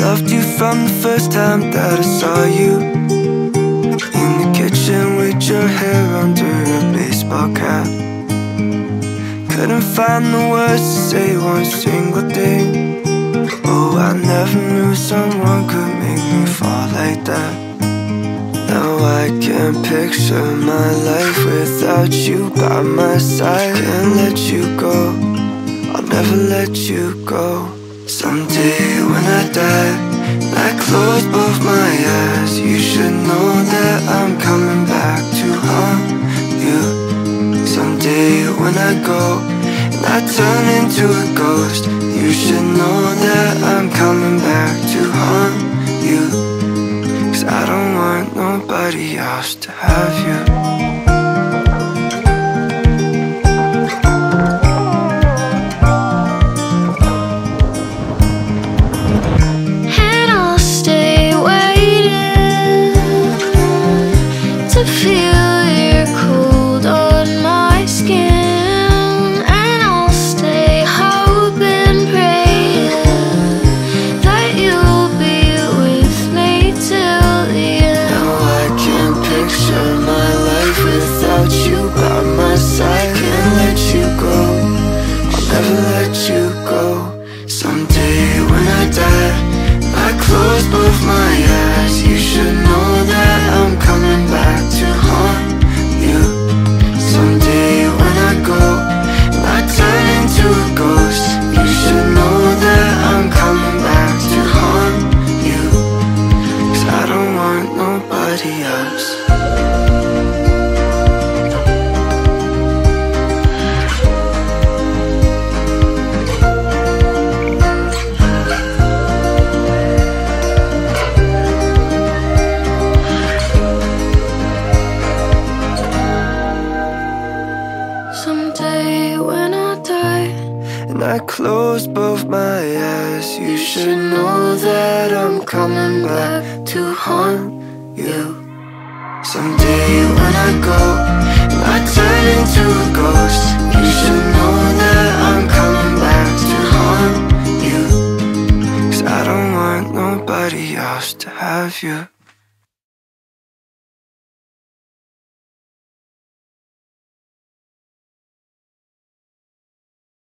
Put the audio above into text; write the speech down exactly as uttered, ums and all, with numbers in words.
Loved you from the first time that I saw you, in the kitchen with your hair under a baseball cap. Couldn't find the words to say one single thing. Oh, I never knew someone could make me fall like that. Now I can't picture my life without you by my side. Can't let you go, I'll never let you go. Someday when I die, I close both my eyes. You should know that I'm coming back to haunt you. Someday when I go, and I turn into a ghost, you should know that I'm coming back to haunt you. 'Cause I don't want nobody else to have you. Yeah.